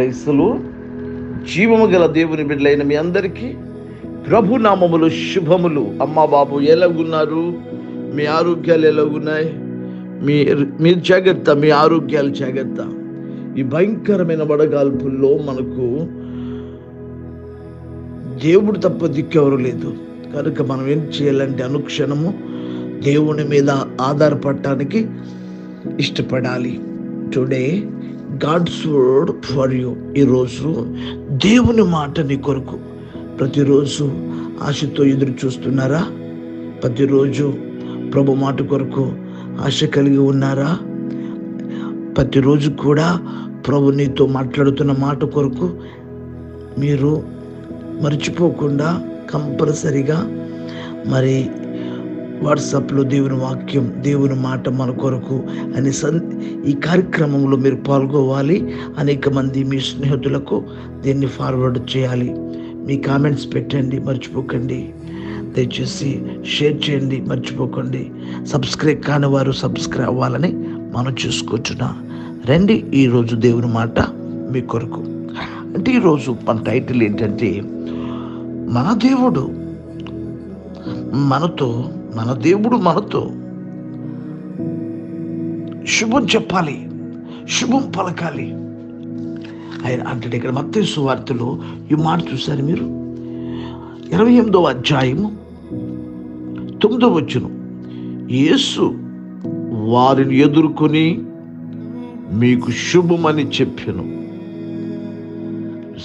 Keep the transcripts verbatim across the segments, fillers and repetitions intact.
క్రైస్తలు జీవము గల దేవుని బిడ్డలైన మీ అందరికీ ప్రభునామములు శుభములు. అమ్మ బాబు ఎలాగున్నారు? మీ ఆరోగ్యాలు ఎలాగున్నాయి? మీ మీ జాగ్రత్త, మీ ఆరోగ్యాలు జాగ్రత్త. ఈ భయంకరమైన వడగాల్పుల్లో మనకు దేవుడు తప్ప దిక్కెవరు లేదు. కనుక మనం ఏం చేయాలంటే అనుక్షణము దేవుని మీద ఆధారపడటానికి ఇష్టపడాలి. Today God's word for you. ఈరోజు దేవుని మాట నీ కొరకు. ప్రతిరోజు ఆశతో ఎదురు చూస్తున్నారా? ప్రతిరోజు ప్రభు మాట కొరకు ఆశ కలిగి ఉన్నారా? ప్రతిరోజు కూడా ప్రభు నీతో మాట్లాడుతున్న మాట కొరకు మీరు మర్చిపోకుండా కంపల్సరీగా మరి వాట్సాప్లో దేవుని వాక్యం, దేవుని మాట మన కొరకు అనే సన్ ఈ కార్యక్రమంలో మీరు పాల్గొవాలి. అనేక మంది మీ స్నేహితులకు దీన్ని ఫార్వర్డ్ చేయాలి. మీ కామెంట్స్ పెట్టండి, మర్చిపోకండి. దయచేసి షేర్ చేయండి, మర్చిపోకండి. సబ్స్క్రైబ్ కాని వారు సబ్స్క్రైబ్ అవ్వాలని మనం చూసుకుంటున్నా. రండి, ఈరోజు దేవుని మాట మీ కొరకు. అంటే ఈరోజు మన టైటిల్ ఏంటంటే, మన దేవుడు మనతో మన దేవుడు మనతో శుభం చెప్పాలి, శుభం పలకాలి. ఆయన అంటే ఇక్కడ మత్తయి సువార్తలో ఈ మాట చూశారు మీరు. ఇరవై ఎనిమిదవ అధ్యాయము తొమ్మిదవ వచనం, యేసు వారిని ఎదుర్కొని మీకు శుభమని చెప్పెను.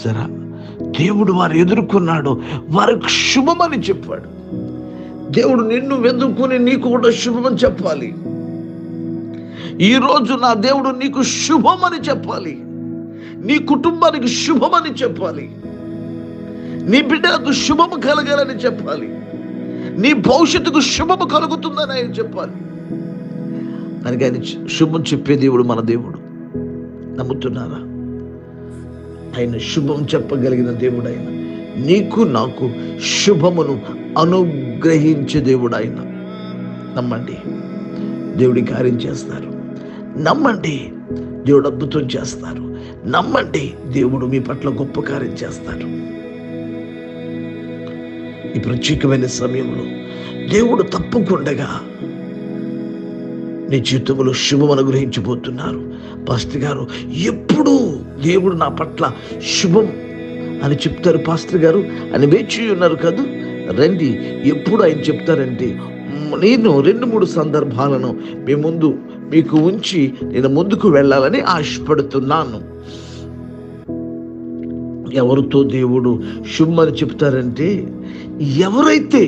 సరే, దేవుడు వారు ఎదుర్కొన్నాడు, వారికి శుభమని చెప్పాడు. దేవుడు నిన్ను వెతుక్కుని నీకు కూడా శుభమని చెప్పాలి. ఈరోజు నా దేవుడు నీకు శుభమని చెప్పాలి, నీ కుటుంబానికి శుభమని చెప్పాలి, నీ బిడ్డలకు శుభము కలగాలని చెప్పాలి, నీ భవిష్యత్తుకు శుభము కలుగుతుందని ఆయన చెప్పాలి. కనుక ఆయన శుభం చెప్పే దేవుడు మన దేవుడు. నమ్ముతున్నారా? ఆయన శుభం చెప్పగలిగిన దేవుడు. ఆయన నీకు నాకు శుభమును అనుగ్రహించే దేవుడు. ఆయన నమ్మండి, దేవుడి కార్యం చేస్తారు. నమ్మండి, దేవుడు అద్భుతం చేస్తారు. నమ్మండి, దేవుడు మీ పట్ల గొప్ప కార్యం చేస్తారు. ఈ ప్రత్యేకమైన సమయంలో దేవుడు తప్పకుండా నీ జీవితంలో శుభం అనుగ్రహించబోతున్నారు. పాస్టర్ గారు, ఎప్పుడు దేవుడు నా పట్ల శుభం అని చెప్తారు పాస్టర్ గారు అని వేచి ఉన్నారు కాదు. రండి, ఎప్పుడు ఆయన చెప్తారంటే, నేను రెండు మూడు సందర్భాలను మీ ముందు మీకు ఉంచి నేను ముందుకు వెళ్ళాలని ఆశపడుతున్నాను. ఎవరితో దేవుడు శుభం అని చెప్తారంటే, ఎవరైతే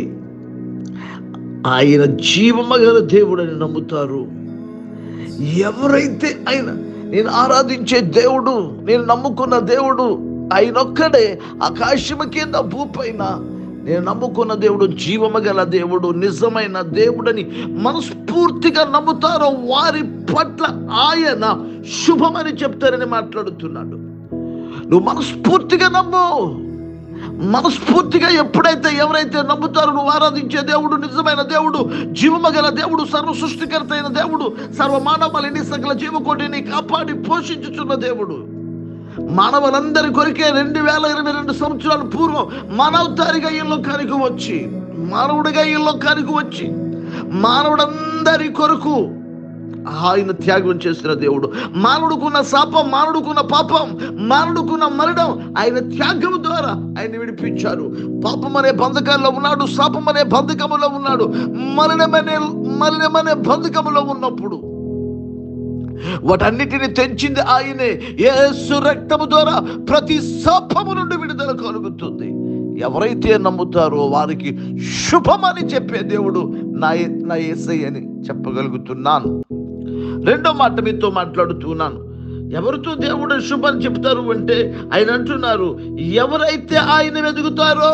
ఆయన జీవమగల దేవుడు అని నమ్ముతారు, ఎవరైతే ఆయన నేను ఆరాధించే దేవుడు, నేను నమ్ముకున్న దేవుడు ఆయనొక్కడే, ఆకాశము కింద భూపైన నేను నమ్ముకున్న దేవుడు, జీవమగల దేవుడు, నిజమైన దేవుడని మనస్ఫూర్తిగా నమ్ముతారో వారి పట్ల ఆయన శుభమని చెప్తారని మాట్లాడుతున్నాడు. నువ్వు మనస్ఫూర్తిగా నమ్ము. మనస్ఫూర్తిగా ఎప్పుడైతే ఎవరైతే నమ్ముతారో నువ్వు ఆరాధించే దేవుడు, నిజమైన దేవుడు, జీవమగల దేవుడు, సర్వ సృష్టికర్త అయిన దేవుడు, సర్వ మానవాళిని సకల జీవకోటిని కాపాడి పోషించుచున్న దేవుడు, మానవులందరి కొరికే రెండు వేల ఇరవై రెండు సంవత్సరాల పూర్వం మానవతారిగా ఈ లోకానికి వచ్చి, మానవుడిగా ఈ లోకానికి వచ్చి మానవుడందరి కొరకు ఆయన త్యాగం చేసిన దేవుడు, మానవుడుకున్న శాపం, మానవుడుకున్న పాపం, మానవుడుకున్న మరణం ఆయన త్యాగం ద్వారా ఆయన విడిపించారు. పాపం అనే బంధకాల్లో ఉన్నాడు, శాపం అనే బంధకములో ఉన్నాడు, మరణమనే మరణమనే బంధకములో ఉన్నప్పుడు వాటన్నిటిని తెంచింది ఆయనే. యేసు రక్తము ద్వారా ప్రతి శాపము నుండి విడుదల కలుగుతుంది. ఎవరైతే నమ్ముతారో వారికి శుభమని చెప్పే దేవుడు నా నా యేసయ్య అని చెప్పగలుగుతున్నాను. రెండో మాట మీతో మాట్లాడుతున్నాను. ఎవరితో దేవుడు శుభం చెప్తారు అంటే ఆయన అంటున్నారు, ఎవరైతే ఆయన వెతుకుతారో,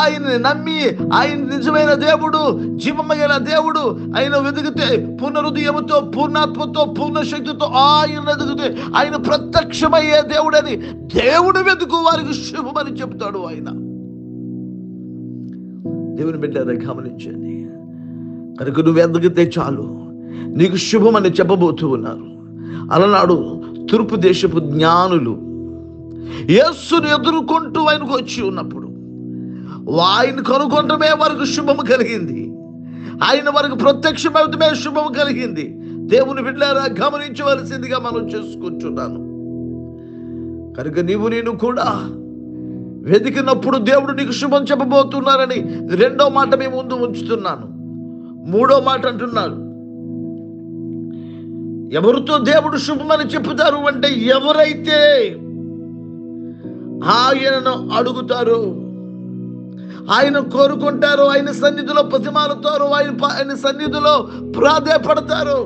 ఆయన్ని నమ్మి ఆయన నిజమైన దేవుడు, జీవమగల దేవుడు ఆయన వెతికితే, పునరుదయముతో, పూర్ణాత్మతో, పూర్ణశక్తితో ఆయన వెతికితే ఆయన ప్రత్యక్షమయ్యే దేవుడని దేవుడు వెతుకు వారికి శుభమని చెప్తాడు ఆయన. దేవుని బిడ్డరా, గమనించండి. కనుక నువ్వు వెతికితే చాలు, నీకు శుభమని చెప్పబోతూ ఉన్నారు. అలనాడు తూర్పు దేశపు జ్ఞానులు యేసును ఎదుర్కొంటూ ఆయనకు వచ్చి ఉన్నప్పుడు ఆయన కనుగొనడమే వారికి శుభము కలిగింది. ఆయన వారికి ప్రత్యక్షమవుతమే శుభము కలిగింది. దేవుని బిడ్డలారా, గమనించవలసిందిగా మనం చేసుకుంటున్నాను. కనుక నీవు నేను కూడా వెతికినప్పుడు దేవుడు నీకు శుభం చెప్పబోతున్నారని రెండో మాట మీ ముందు ఉంచుతున్నాను. మూడో మాట అంటున్నాడు, ఎవరితో దేవుడు శుభమని చెప్తారు అంటే ఎవరైతే ఆయనను అడుగుతారు, ఆయన కోరుకుంటారు, ఆయన సన్నిధిలో ప్రతిమాలుతారు, ఆయన ఆయన సన్నిధిలో ప్రాధేయపడతారు.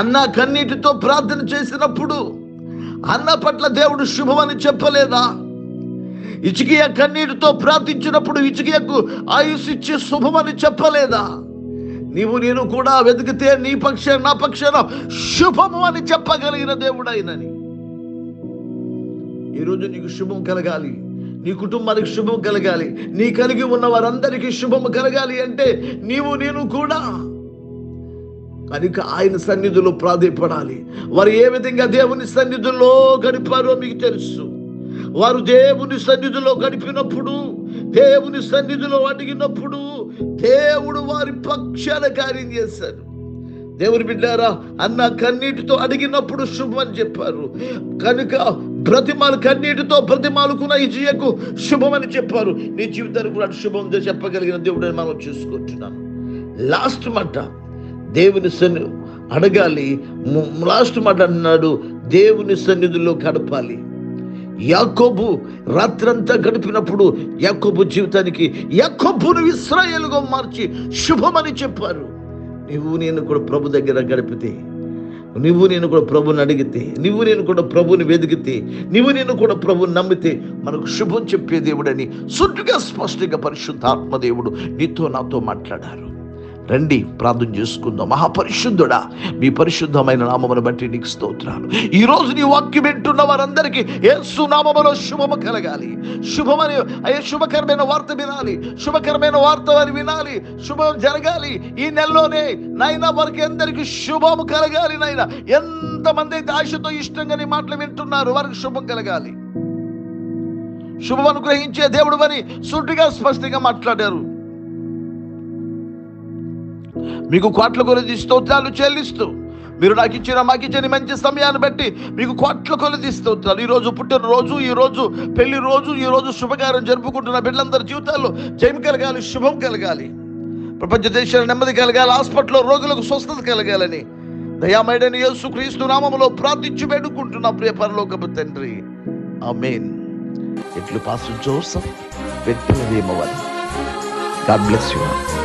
అన్న కన్నీటితో ప్రార్థన చేసినప్పుడు అన్న పట్ల దేవుడు శుభమని చెప్పలేదా? ఇచికియా కన్నీటితో ప్రార్థించినప్పుడు ఇచికియాకు ఆయుష్ ఇచ్చి శుభమని చెప్పలేదా? నీవు నేను కూడా వెతికితే నీ పక్ష నా పక్షాన శుభము అని చెప్పగలిగిన దేవుడు ఆయనని. ఈరోజు నీకు శుభం కలగాలి, నీ కుటుంబానికి శుభం కలగాలి, నీ కలిగి ఉన్న వారందరికీ శుభం కలగాలి అంటే నీవు నేను కూడా కనుక ఆయన సన్నిధిలో ప్రాధాయపడాలి. వారు ఏ విధంగా దేవుని సన్నిధిలో గడిపారో మీకు తెలుసు. వారు దేవుని సన్నిధిలో గడిపినప్పుడు, దేవుని సన్నిధిలో అడిగినప్పుడు దేవుడు వారి పక్షాన కార్యం చేశారు. దేవుని బిడ్డారా, అన్న కన్నీటితో అడిగినప్పుడు శుభం అని చెప్పారు. కనుక ప్రతిమాలు కన్నీటితో ప్రతిమాలుకున్న ఈ జీయకు శుభం అని చెప్పారు. నీ జీవితానికి కూడా శుభం చెప్పగలిగిన దేవుడు అని మనం చూసుకుంటున్నాను. లాస్ట్ మాట దేవుని సన్ని అడగాలి. లాస్ట్ మాట అన్నాడు, దేవుని సన్నిధిలో గడపాలి. యాకోబు రాత్రంతా గడిపినప్పుడు యాకోబు జీవితానికి యాకోబును ఇశ్రాయేలుగా మార్చి శుభమని చెప్పారు. నువ్వు నేను కూడా ప్రభు దగ్గర గడిపితే, నువ్వు నేను కూడా ప్రభుని అడిగితే, నువ్వు నేను కూడా ప్రభుని వెతికితే, నువ్వు నేను కూడా ప్రభుని నమ్మితే మనకు శుభం చెప్పే దేవుడని సుట్టుగా స్పష్టంగా పరిశుద్ధాత్మ దేవుడు నీతో నాతో మాట్లాడారు. రండి ప్రార్థన చేసుకుందాం. మహాపరిశుద్ధుడా, మీ పరిశుద్ధమైన నామమును బట్టి నీకు స్తోత్రాలు. ఈరోజు నీ వాక్యం వింటున్న వారందరికీ యేసు నామములో శుభము కలగాలి. శుభమని అయ్యే శుభకరమైన వార్త వినాలి, శుభకరమైన వార్త అని వినాలి, శుభం జరగాలి. ఈ నెలలోనే నాయన వారికి అందరికీ శుభము కలగాలి. నాయన ఎంతమంది అయితే ఆశతో ఇష్టంగా నీ మాటలు వింటున్నారు వారికి శుభం కలగాలి. శుభం అనుగ్రహించే దేవుడు అని సూటిగా స్పష్టంగా మాట్లాడారు. మీకు కోట్ల కొలది స్తోత్రాలు చెల్లిస్తూ, మీరు నాకు ఇచ్చిన మాకు ఇచ్చిన మంచి సమయాన్ని బట్టి మీకు కోట్ల కొలది స్తోత్రాలు. ఈరోజు పుట్టినరోజు, ఈరోజు పెళ్లి రోజు, ఈరోజు శుభకార్యం జరుపుకుంటున్న బిడ్డలందరి జీవితాల్లో జయం కలగాలి, శుభం కలగాలి. ప్రపంచ దేశాల నెమ్మది కలగాలి, హాస్పిటల్లో రోగులకు స్వస్థత కలగాలని దయామయుడైన యేసుక్రీస్తు నామములో ప్రార్థించి వేడుకుంటున్నా ప్రియ పరలోకపు తండ్రి, ఆమేన్. ఇట్లు pastor Joseph. God bless you.